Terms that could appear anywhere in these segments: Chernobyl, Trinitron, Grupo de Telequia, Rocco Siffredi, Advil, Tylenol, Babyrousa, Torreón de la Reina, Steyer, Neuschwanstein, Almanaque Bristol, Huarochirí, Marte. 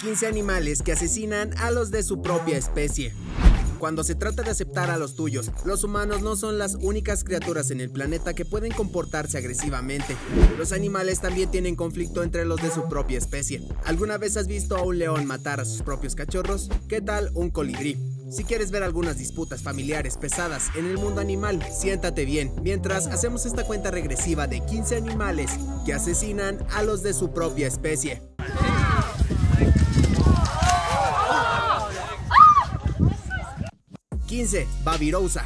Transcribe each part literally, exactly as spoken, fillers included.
quince animales que asesinan a los de su propia especie. Cuando se trata de aceptar a los tuyos, los humanos no son las únicas criaturas en el planeta que pueden comportarse agresivamente. Los animales también tienen conflicto entre los de su propia especie. ¿Alguna vez has visto a un león matar a sus propios cachorros? ¿Qué tal un colibrí? Si quieres ver algunas disputas familiares pesadas en el mundo animal, siéntate bien mientras hacemos esta cuenta regresiva de quince animales que asesinan a los de su propia especie. quince. Babyrousa.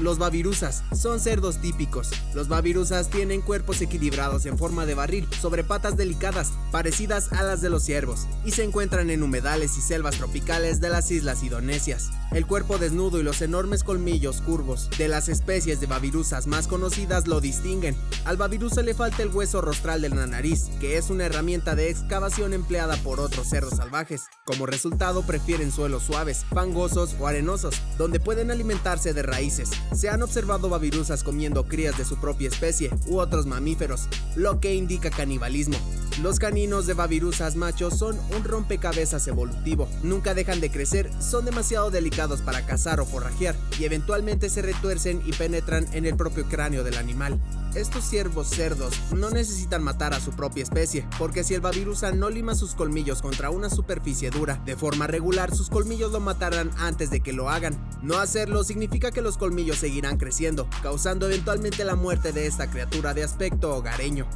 Los babirusas son cerdos típicos. Los babirusas tienen cuerpos equilibrados en forma de barril, sobre patas delicadas, parecidas a las de los ciervos, y se encuentran en humedales y selvas tropicales de las islas indonesias. El cuerpo desnudo y los enormes colmillos curvos de las especies de babirusas más conocidas lo distinguen. Al babirusa le falta el hueso rostral de la nariz, que es una herramienta de excavación empleada por otros cerdos salvajes. Como resultado, prefieren suelos suaves, fangosos o arenosos, donde pueden alimentarse de raíces. Se han observado babirusas comiendo crías de su propia especie u otros mamíferos, lo que indica canibalismo. Los caninos de babirusas machos son un rompecabezas evolutivo. Nunca dejan de crecer, son demasiado delicados para cazar o forrajear, y eventualmente se retuercen y penetran en el propio cráneo del animal. Estos ciervos cerdos no necesitan matar a su propia especie, porque si el babirusa no lima sus colmillos contra una superficie dura de forma regular, sus colmillos lo matarán antes de que lo hagan. No hacerlo significa que los colmillos seguirán creciendo, causando eventualmente la muerte de esta criatura de aspecto hogareño.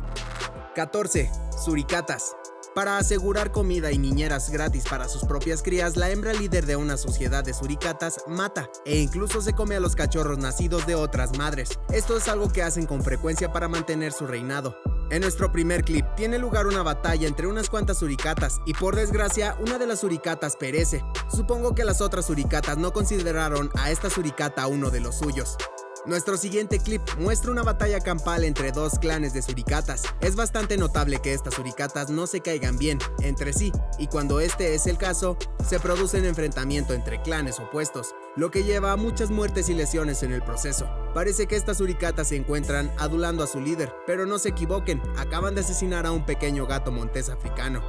catorce. Suricatas. Para asegurar comida y niñeras gratis para sus propias crías, la hembra líder de una sociedad de suricatas mata e incluso se come a los cachorros nacidos de otras madres. Esto es algo que hacen con frecuencia para mantener su reinado. En nuestro primer clip tiene lugar una batalla entre unas cuantas suricatas y por desgracia una de las suricatas perece. Supongo que las otras suricatas no consideraron a esta suricata uno de los suyos. Nuestro siguiente clip muestra una batalla campal entre dos clanes de suricatas. Es bastante notable que estas suricatas no se caigan bien entre sí, y cuando este es el caso, se produce un enfrentamiento entre clanes opuestos, lo que lleva a muchas muertes y lesiones en el proceso. Parece que estas suricatas se encuentran adulando a su líder, pero no se equivoquen, acaban de asesinar a un pequeño gato montés africano.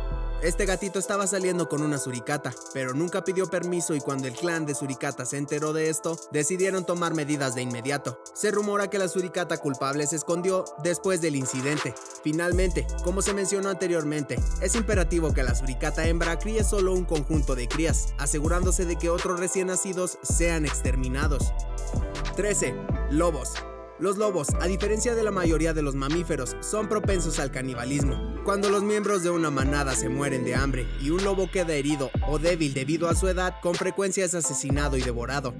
Este gatito estaba saliendo con una suricata, pero nunca pidió permiso y cuando el clan de suricatas se enteró de esto, decidieron tomar medidas de inmediato. Se rumora que la suricata culpable se escondió después del incidente. Finalmente, como se mencionó anteriormente, es imperativo que la suricata hembra críe solo un conjunto de crías, asegurándose de que otros recién nacidos sean exterminados. trece. Lobos. Los lobos, a diferencia de la mayoría de los mamíferos, son propensos al canibalismo. Cuando los miembros de una manada se mueren de hambre y un lobo queda herido o débil debido a su edad, con frecuencia es asesinado y devorado.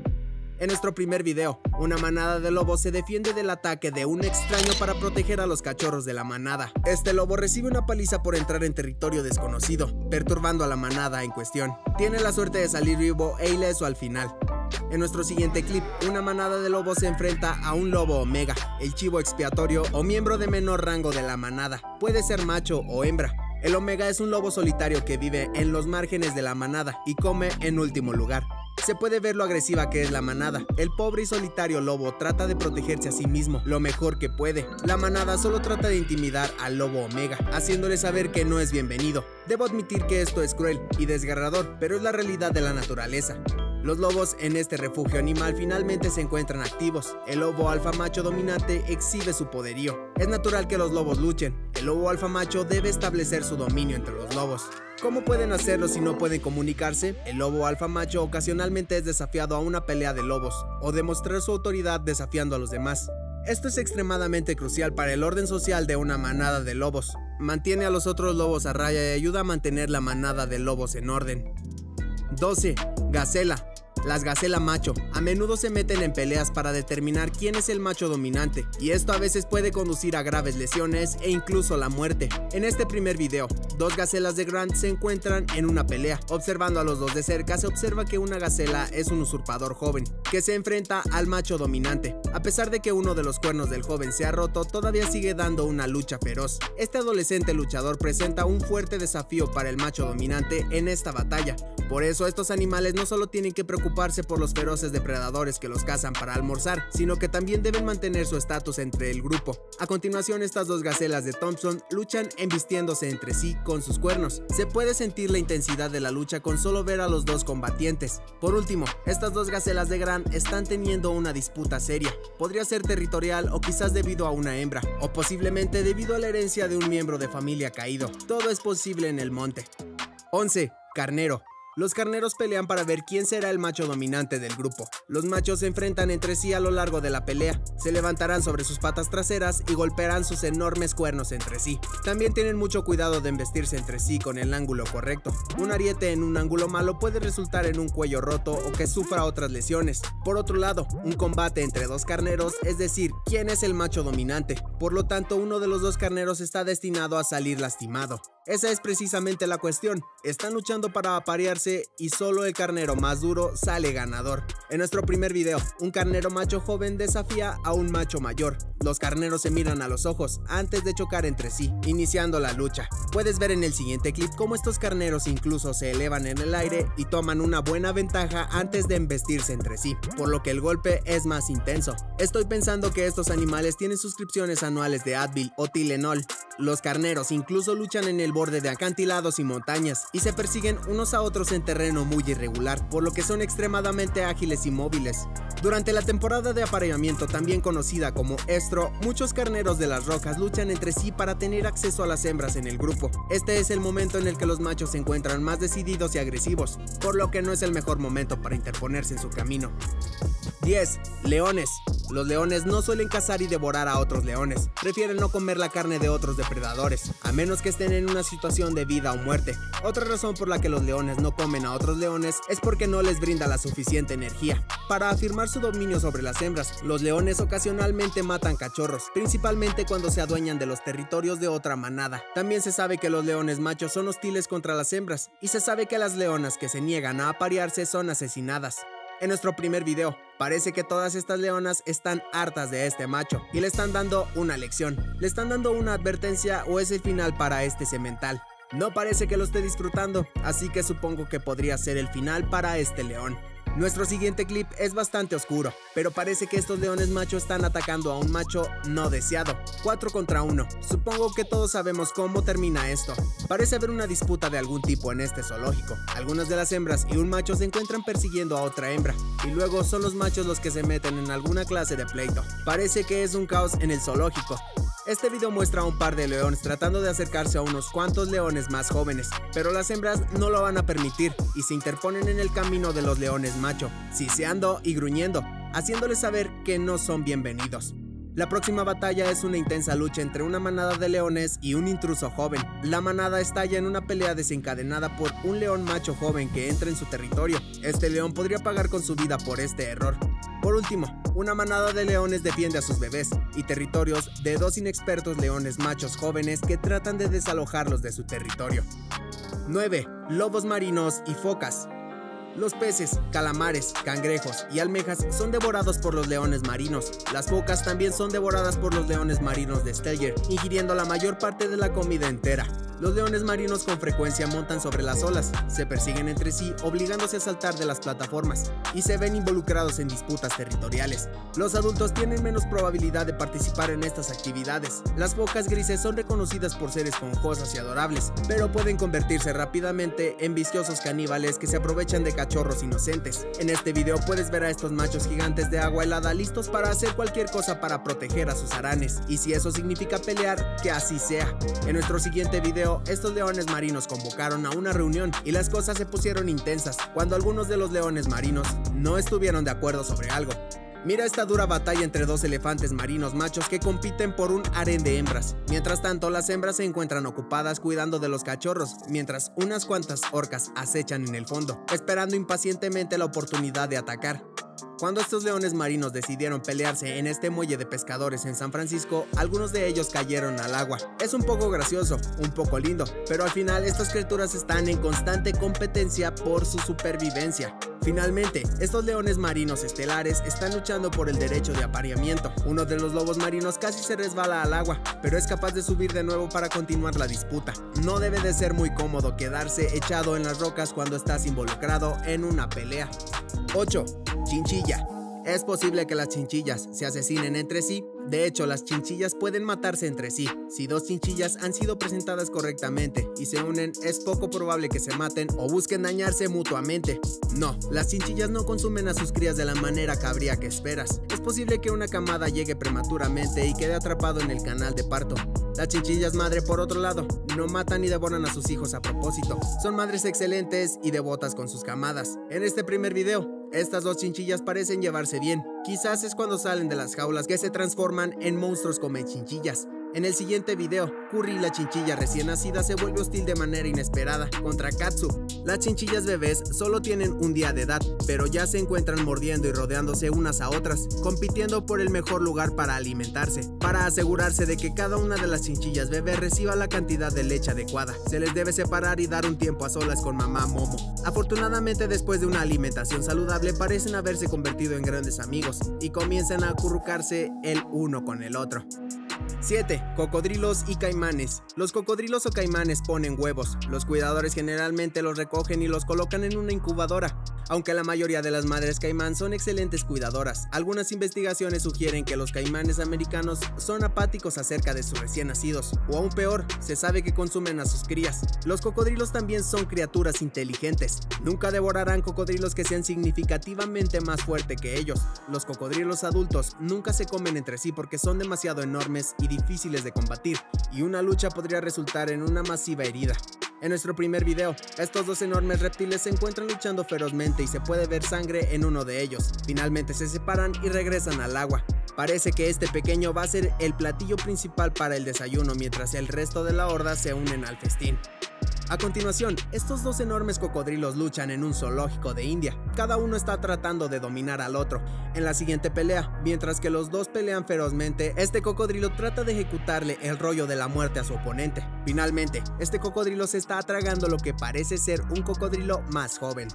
En nuestro primer video, una manada de lobos se defiende del ataque de un extraño para proteger a los cachorros de la manada. Este lobo recibe una paliza por entrar en territorio desconocido, perturbando a la manada en cuestión. Tiene la suerte de salir vivo e ileso al final. En nuestro siguiente clip, una manada de lobos se enfrenta a un lobo omega, el chivo expiatorio o miembro de menor rango de la manada. Puede ser macho o hembra. El omega es un lobo solitario que vive en los márgenes de la manada y come en último lugar. Se puede ver lo agresiva que es la manada. El pobre y solitario lobo trata de protegerse a sí mismo lo mejor que puede. La manada solo trata de intimidar al lobo omega, haciéndole saber que no es bienvenido. Debo admitir que esto es cruel y desgarrador, pero es la realidad de la naturaleza. Los lobos en este refugio animal finalmente se encuentran activos. El lobo alfa macho dominante exhibe su poderío. Es natural que los lobos luchen. El lobo alfa macho debe establecer su dominio entre los lobos. ¿Cómo pueden hacerlo si no pueden comunicarse? El lobo alfa macho ocasionalmente es desafiado a una pelea de lobos o demostrar su autoridad desafiando a los demás. Esto es extremadamente crucial para el orden social de una manada de lobos. Mantiene a los otros lobos a raya y ayuda a mantener la manada de lobos en orden. doce. Gacela. Las gacela macho a menudo se meten en peleas para determinar quién es el macho dominante, y esto a veces puede conducir a graves lesiones e incluso la muerte. En este primer video, dos gacelas de Grant se encuentran en una pelea. Observando a los dos de cerca, se observa que una gacela es un usurpador joven, que se enfrenta al macho dominante. A pesar de que uno de los cuernos del joven se ha roto, todavía sigue dando una lucha feroz. Este adolescente luchador presenta un fuerte desafío para el macho dominante en esta batalla. Por eso estos animales no solo tienen que preocuparse por los feroces depredadores que los cazan para almorzar, sino que también deben mantener su estatus entre el grupo. A continuación, estas dos gacelas de Thompson luchan embistiéndose entre sí con sus cuernos. Se puede sentir la intensidad de la lucha con solo ver a los dos combatientes. Por último, estas dos gacelas de Gran están teniendo una disputa seria. Podría ser territorial o quizás debido a una hembra, o posiblemente debido a la herencia de un miembro de familia caído. Todo es posible en el monte. once. Carnero. Los carneros pelean para ver quién será el macho dominante del grupo. Los machos se enfrentan entre sí a lo largo de la pelea, se levantarán sobre sus patas traseras y golpearán sus enormes cuernos entre sí. También tienen mucho cuidado de embestirse entre sí con el ángulo correcto. Un ariete en un ángulo malo puede resultar en un cuello roto o que sufra otras lesiones. Por otro lado, un combate entre dos carneros, es decir, quién es el macho dominante. Por lo tanto, uno de los dos carneros está destinado a salir lastimado. Esa es precisamente la cuestión. Están luchando para aparearse y solo el carnero más duro sale ganador. En nuestro primer video, un carnero macho joven desafía a un macho mayor. Los carneros se miran a los ojos antes de chocar entre sí, iniciando la lucha. Puedes ver en el siguiente clip cómo estos carneros incluso se elevan en el aire y toman una buena ventaja antes de embestirse entre sí, por lo que el golpe es más intenso. Estoy pensando que estos animales tienen suscripciones anuales de Advil o Tylenol. Los carneros incluso luchan en el borde de acantilados y montañas y se persiguen unos a otros en terreno muy irregular, por lo que son extremadamente ágiles y móviles. Durante la temporada de apareamiento, también conocida como estro, muchos carneros de las rocas luchan entre sí para tener acceso a las hembras en el grupo. Este es el momento en el que los machos se encuentran más decididos y agresivos, por lo que no es el mejor momento para interponerse en su camino. diez. Leones. Los leones no suelen cazar y devorar a otros leones, prefieren no comer la carne de otros depredadores, a menos que estén en una situación de vida o muerte. Otra razón por la que los leones no comen a otros leones es porque no les brinda la suficiente energía. Para afirmar su dominio sobre las hembras, los leones ocasionalmente matan cachorros, principalmente cuando se adueñan de los territorios de otra manada. También se sabe que los leones machos son hostiles contra las hembras, y se sabe que las leonas que se niegan a aparearse son asesinadas. En nuestro primer video, parece que todas estas leonas están hartas de este macho y le están dando una lección. Le están dando una advertencia o es el final para este semental. No parece que lo esté disfrutando, así que supongo que podría ser el final para este león. Nuestro siguiente clip es bastante oscuro, pero parece que estos leones macho están atacando a un macho no deseado. cuatro contra uno. Supongo que todos sabemos cómo termina esto. Parece haber una disputa de algún tipo en este zoológico. Algunas de las hembras y un macho se encuentran persiguiendo a otra hembra, y luego son los machos los que se meten en alguna clase de pleito. Parece que es un caos en el zoológico. Este video muestra a un par de leones tratando de acercarse a unos cuantos leones más jóvenes, pero las hembras no lo van a permitir y se interponen en el camino de los leones macho, siseando y gruñendo, haciéndoles saber que no son bienvenidos. La próxima batalla es una intensa lucha entre una manada de leones y un intruso joven. La manada estalla en una pelea desencadenada por un león macho joven que entra en su territorio. Este león podría pagar con su vida por este error. Por último, una manada de leones defiende a sus bebés y territorios de dos inexpertos leones machos jóvenes que tratan de desalojarlos de su territorio. nueve. Lobos marinos y focas. Los peces, calamares, cangrejos y almejas son devorados por los leones marinos. Las focas también son devoradas por los leones marinos de Steyer, ingiriendo la mayor parte de la comida entera. Los leones marinos con frecuencia montan sobre las olas, se persiguen entre sí obligándose a saltar de las plataformas y se ven involucrados en disputas territoriales. Los adultos tienen menos probabilidad de participar en estas actividades. Las focas grises son reconocidas por ser esponjosas y adorables, pero pueden convertirse rápidamente en viciosos caníbales que se aprovechan de cachorros inocentes. En este video puedes ver a estos machos gigantes de agua helada listos para hacer cualquier cosa para proteger a sus haranes, y si eso significa pelear, que así sea. En nuestro siguiente video, estos leones marinos convocaron a una reunión y las cosas se pusieron intensas cuando algunos de los leones marinos no estuvieron de acuerdo sobre algo. Mira esta dura batalla entre dos elefantes marinos machos que compiten por un harén de hembras. Mientras tanto, las hembras se encuentran ocupadas cuidando de los cachorros, mientras unas cuantas orcas acechan en el fondo, esperando impacientemente la oportunidad de atacar. Cuando estos leones marinos decidieron pelearse en este muelle de pescadores en San Francisco, algunos de ellos cayeron al agua. Es un poco gracioso, un poco lindo, pero al final estas criaturas están en constante competencia por su supervivencia. Finalmente, estos leones marinos estelares están luchando por el derecho de apareamiento. Uno de los lobos marinos casi se resbala al agua, pero es capaz de subir de nuevo para continuar la disputa. No debe de ser muy cómodo quedarse echado en las rocas cuando estás involucrado en una pelea. ocho. Chinchilla. Es posible que las chinchillas se asesinen entre sí. De hecho, las chinchillas pueden matarse entre sí. Si dos chinchillas han sido presentadas correctamente y se unen, es poco probable que se maten o busquen dañarse mutuamente. No, las chinchillas no consumen a sus crías de la manera que habría que esperas. Es posible que una camada llegue prematuramente y quede atrapado en el canal de parto. Las chinchillas madre, por otro lado, no matan ni devoran a sus hijos a propósito. Son madres excelentes y devotas con sus camadas. En este primer video, estas dos chinchillas parecen llevarse bien. Quizás es cuando salen de las jaulas que se transforman en monstruos come chinchillas. En el siguiente video, Curry, la chinchilla recién nacida, se vuelve hostil de manera inesperada contra Katsu. Las chinchillas bebés solo tienen un día de edad, pero ya se encuentran mordiendo y rodeándose unas a otras, compitiendo por el mejor lugar para alimentarse. Para asegurarse de que cada una de las chinchillas bebés reciba la cantidad de leche adecuada, se les debe separar y dar un tiempo a solas con mamá Momo. Afortunadamente, después de una alimentación saludable, parecen haberse convertido en grandes amigos y comienzan a acurrucarse el uno con el otro. siete. Cocodrilos y caimanes. Los cocodrilos o caimanes ponen huevos. Los cuidadores generalmente los recogen y los colocan en una incubadora. Aunque la mayoría de las madres caimán son excelentes cuidadoras, algunas investigaciones sugieren que los caimanes americanos son apáticos acerca de sus recién nacidos, o aún peor, se sabe que consumen a sus crías. Los cocodrilos también son criaturas inteligentes. Nunca devorarán cocodrilos que sean significativamente más fuertes que ellos. Los cocodrilos adultos nunca se comen entre sí porque son demasiado enormes y difíciles de combatir, y una lucha podría resultar en una masiva herida. En nuestro primer video, estos dos enormes reptiles se encuentran luchando ferozmente y se puede ver sangre en uno de ellos. Finalmente se separan y regresan al agua. Parece que este pequeño va a ser el platillo principal para el desayuno mientras el resto de la horda se unen al festín. A continuación, estos dos enormes cocodrilos luchan en un zoológico de India. Cada uno está tratando de dominar al otro. En la siguiente pelea, mientras que los dos pelean ferozmente, este cocodrilo trata de ejecutarle el rollo de la muerte a su oponente. Finalmente, este cocodrilo se está tragando lo que parece ser un cocodrilo más joven.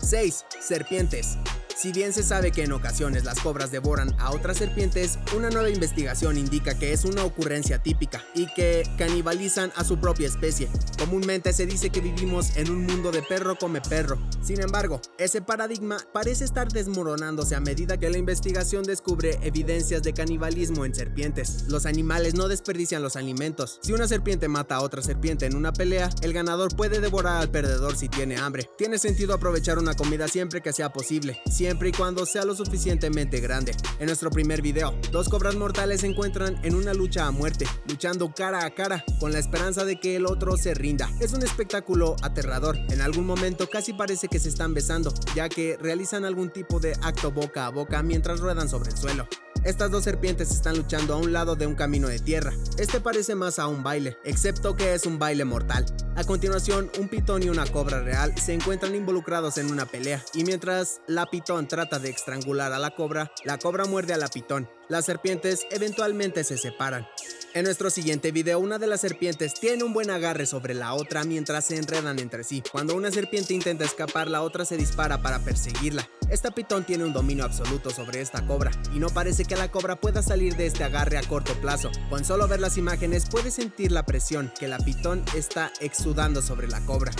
seis. Serpientes. Si bien se sabe que en ocasiones las cobras devoran a otras serpientes, una nueva investigación indica que es una ocurrencia típica y que canibalizan a su propia especie. Comúnmente se dice que vivimos en un mundo de perro come perro. Sin embargo, ese paradigma parece estar desmoronándose a medida que la investigación descubre evidencias de canibalismo en serpientes. Los animales no desperdician los alimentos. Si una serpiente mata a otra serpiente en una pelea, el ganador puede devorar al perdedor si tiene hambre. Tiene sentido aprovechar una comida siempre que sea posible, siempre y cuando sea lo suficientemente grande. En nuestro primer video, dos cobras mortales se encuentran en una lucha a muerte, luchando cara a cara, con la esperanza de que el otro se rinda. Es un espectáculo aterrador. En algún momento casi parece que se están besando, ya que realizan algún tipo de acto boca a boca mientras ruedan sobre el suelo. Estas dos serpientes están luchando a un lado de un camino de tierra. Este parece más a un baile, excepto que es un baile mortal. A continuación, un pitón y una cobra real se encuentran involucrados en una pelea, y mientras la pitón trata de estrangular a la cobra, la cobra muerde a la pitón. Las serpientes eventualmente se separan. En nuestro siguiente video, una de las serpientes tiene un buen agarre sobre la otra mientras se enredan entre sí. Cuando una serpiente intenta escapar, la otra se dispara para perseguirla. Esta pitón tiene un dominio absoluto sobre esta cobra, y no parece que la cobra pueda salir de este agarre a corto plazo. Con solo ver las imágenes puedes sentir la presión que la pitón está exudando sobre la cobra.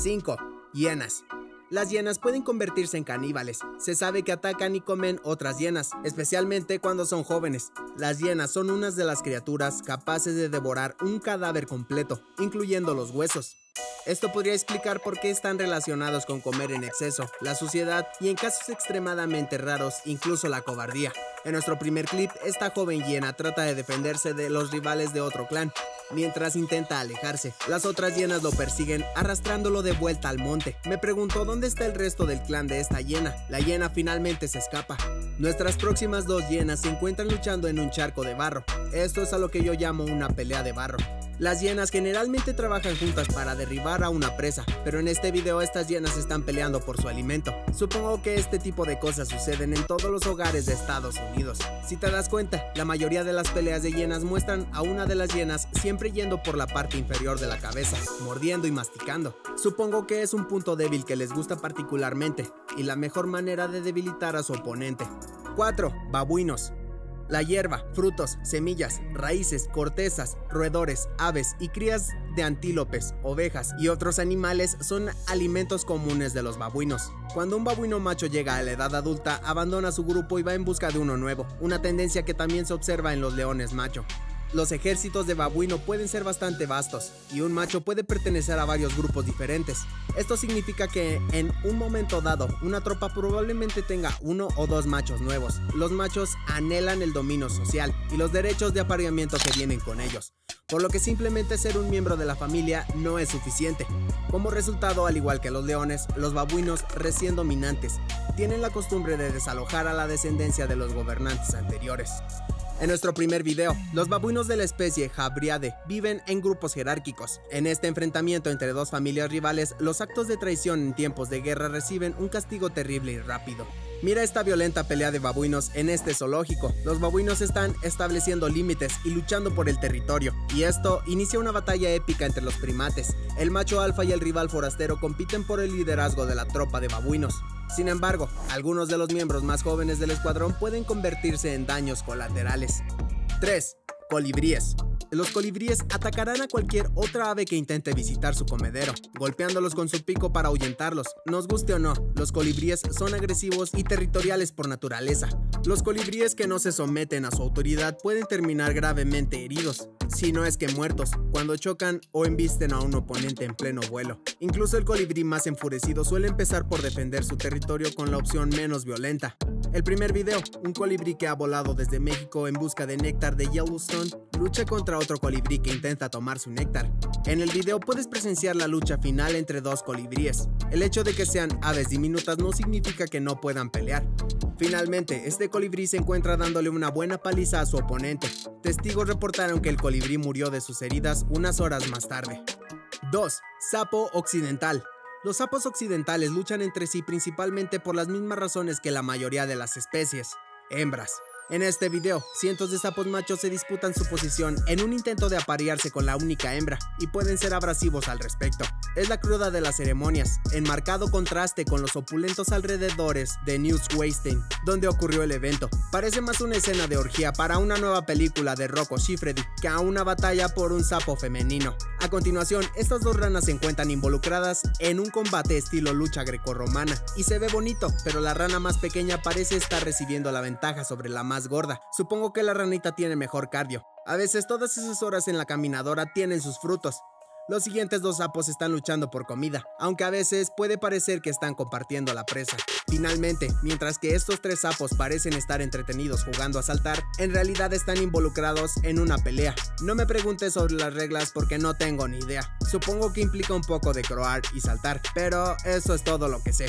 cinco. Hienas. Las hienas pueden convertirse en caníbales. Se sabe que atacan y comen otras hienas, especialmente cuando son jóvenes. Las hienas son unas de las criaturas capaces de devorar un cadáver completo, incluyendo los huesos. Esto podría explicar por qué están relacionados con comer en exceso, la suciedad y, en casos extremadamente raros, incluso la cobardía. En nuestro primer clip, esta joven hiena trata de defenderse de los rivales de otro clan. Mientras intenta alejarse, las otras hienas lo persiguen, arrastrándolo de vuelta al monte. Me preguntó dónde está el resto del clan de esta hiena. La hiena finalmente se escapa. Nuestras próximas dos hienas se encuentran luchando en un charco de barro. Esto es a lo que yo llamo una pelea de barro. Las hienas generalmente trabajan juntas para derribar a una presa, pero en este video estas hienas están peleando por su alimento. Supongo que este tipo de cosas suceden en todos los hogares de Estados Unidos. Si te das cuenta, la mayoría de las peleas de hienas muestran a una de las hienas siempre yendo por la parte inferior de la cabeza, mordiendo y masticando. Supongo que es un punto débil que les gusta particularmente y la mejor manera de debilitar a su oponente. cuatro. Babuinos. La hierba, frutos, semillas, raíces, cortezas, roedores, aves y crías de antílopes, ovejas y otros animales son alimentos comunes de los babuinos. Cuando un babuino macho llega a la edad adulta, abandona su grupo y va en busca de uno nuevo, una tendencia que también se observa en los leones macho. Los ejércitos de babuino pueden ser bastante vastos, y un macho puede pertenecer a varios grupos diferentes. Esto significa que, en un momento dado, una tropa probablemente tenga uno o dos machos nuevos. Los machos anhelan el dominio social y los derechos de apareamiento que vienen con ellos, por lo que simplemente ser un miembro de la familia no es suficiente. Como resultado, al igual que los leones, los babuinos recién dominantes tienen la costumbre de desalojar a la descendencia de los gobernantes anteriores. En nuestro primer video, los babuinos de la especie Habriade viven en grupos jerárquicos. En este enfrentamiento entre dos familias rivales, los actos de traición en tiempos de guerra reciben un castigo terrible y rápido. Mira esta violenta pelea de babuinos en este zoológico. Los babuinos están estableciendo límites y luchando por el territorio, y esto inicia una batalla épica entre los primates. El macho alfa y el rival forastero compiten por el liderazgo de la tropa de babuinos. Sin embargo, algunos de los miembros más jóvenes del escuadrón pueden convertirse en daños colaterales. tres. Colibríes. Los colibríes atacarán a cualquier otra ave que intente visitar su comedero, golpeándolos con su pico para ahuyentarlos. Nos guste o no, los colibríes son agresivos y territoriales por naturaleza. Los colibríes que no se someten a su autoridad pueden terminar gravemente heridos, si no es que muertos, cuando chocan o embisten a un oponente en pleno vuelo. Incluso el colibrí más enfurecido suele empezar por defender su territorio con la opción menos violenta. El primer video, un colibrí que ha volado desde México en busca de néctar de Yellowstone, lucha contra otro colibrí que intenta tomar su néctar. En el video puedes presenciar la lucha final entre dos colibríes. El hecho de que sean aves diminutas no significa que no puedan pelear. Finalmente, este colibrí se encuentra dándole una buena paliza a su oponente. Testigos reportaron que el colibrí murió de sus heridas unas horas más tarde. dos. Sapo occidental. Los sapos occidentales luchan entre sí principalmente por las mismas razones que la mayoría de las especies, hembras. En este video, cientos de sapos machos se disputan su posición en un intento de aparearse con la única hembra y pueden ser abrasivos al respecto. Es la cruda de las ceremonias, en marcado contraste con los opulentos alrededores de Neuschwanstein, donde ocurrió el evento. Parece más una escena de orgía para una nueva película de Rocco Siffredi que a una batalla por un sapo femenino. A continuación, estas dos ranas se encuentran involucradas en un combate estilo lucha grecorromana y se ve bonito, pero la rana más pequeña parece estar recibiendo la ventaja sobre la más gorda. Supongo que la ranita tiene mejor cardio. A veces todas esas horas en la caminadora tienen sus frutos. Los siguientes dos sapos están luchando por comida, aunque a veces puede parecer que están compartiendo la presa. Finalmente, mientras que estos tres sapos parecen estar entretenidos jugando a saltar, en realidad están involucrados en una pelea. No me preguntes sobre las reglas porque no tengo ni idea. Supongo que implica un poco de croar y saltar, pero eso es todo lo que sé.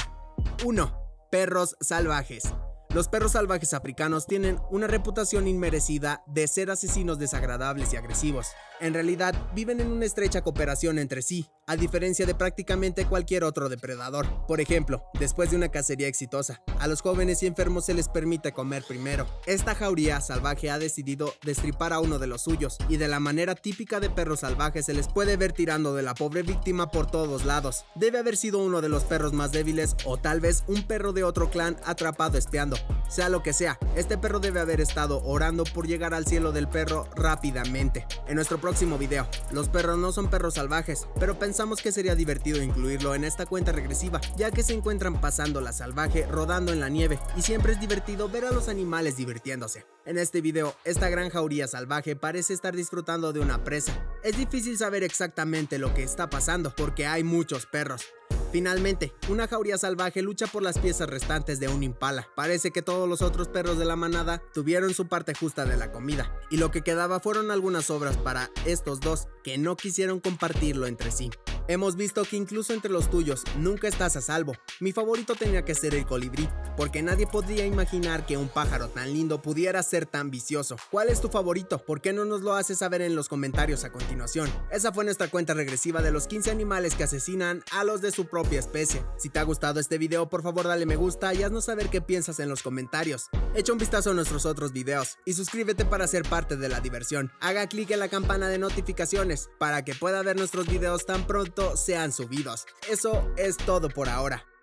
uno. Perros salvajes. Los perros salvajes africanos tienen una reputación inmerecida de ser asesinos desagradables y agresivos. En realidad, viven en una estrecha cooperación entre sí, a diferencia de prácticamente cualquier otro depredador. Por ejemplo, después de una cacería exitosa, a los jóvenes y enfermos se les permite comer primero. Esta jauría salvaje ha decidido destripar a uno de los suyos, y de la manera típica de perros salvajes se les puede ver tirando de la pobre víctima por todos lados. Debe haber sido uno de los perros más débiles, o tal vez un perro de otro clan atrapado espiando. Sea lo que sea, este perro debe haber estado orando por llegar al cielo del perro rápidamente. En nuestro próximo video, los perros no son perros salvajes, pero pensamos que sería divertido incluirlo en esta cuenta regresiva, ya que se encuentran pasando la salvaje rodando en la nieve, y siempre es divertido ver a los animales divirtiéndose. En este video, esta gran jauría salvaje parece estar disfrutando de una presa. Es difícil saber exactamente lo que está pasando, porque hay muchos perros. Finalmente, una jauría salvaje lucha por las piezas restantes de un impala. Parece que todos los otros perros de la manada tuvieron su parte justa de la comida, y lo que quedaba fueron algunas sobras para estos dos que no quisieron compartirlo entre sí. Hemos visto que incluso entre los tuyos nunca estás a salvo. Mi favorito tenía que ser el colibrí, porque nadie podría imaginar que un pájaro tan lindo pudiera ser tan vicioso. ¿Cuál es tu favorito? ¿Por qué no nos lo haces saber en los comentarios a continuación? Esa fue nuestra cuenta regresiva de los quince animales que asesinan a los de su propia especie. Si te ha gustado este video, por favor dale me gusta y haznos saber qué piensas en los comentarios. Echa un vistazo a nuestros otros videos y suscríbete para ser parte de la diversión. Haga clic en la campana de notificaciones para que pueda ver nuestros videos tan pronto sean subidos. Eso es todo por ahora.